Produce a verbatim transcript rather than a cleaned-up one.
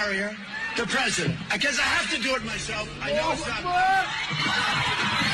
barrier to president. I guess I have to do it myself. I know it's not...